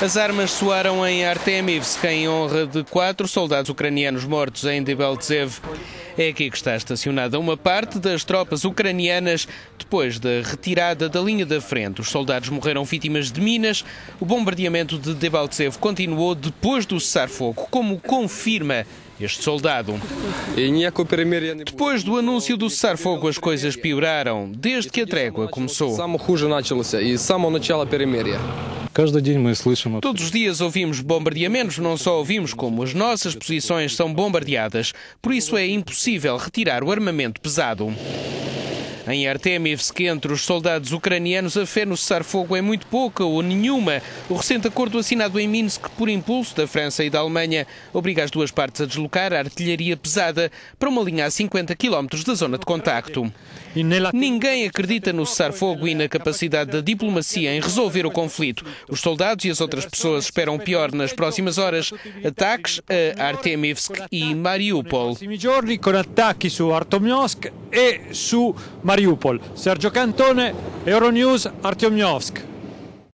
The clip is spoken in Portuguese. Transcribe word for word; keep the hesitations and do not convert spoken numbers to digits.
As armas soaram em Artemivsk, em honra de quatro soldados ucranianos mortos em Debaltseve. É aqui que está estacionada uma parte das tropas ucranianas depois da retirada da linha da frente. Os soldados morreram vítimas de minas. O bombardeamento de Debaltseve continuou depois do cessar-fogo, como confirma este soldado. Depois do anúncio do cessar-fogo, as coisas pioraram, desde que a trégua começou. Todos os dias ouvimos bombardeamentos, não só ouvimos como as nossas posições são bombardeadas. Por isso é impossível retirar o armamento pesado. Em Artemivsk, entre os soldados ucranianos, a fé no cessar-fogo é muito pouca ou nenhuma. O recente acordo assinado em Minsk por impulso da França e da Alemanha obriga as duas partes a deslocar a artilharia pesada para uma linha a cinquenta quilómetros da zona de contacto. Ninguém acredita no cessar-fogo e na capacidade da diplomacia em resolver o conflito. Os soldados e as outras pessoas esperam pior nas próximas horas: ataques a Artemivsk e Mariupol. Sergio Cantone, Euronews, Artemivsk.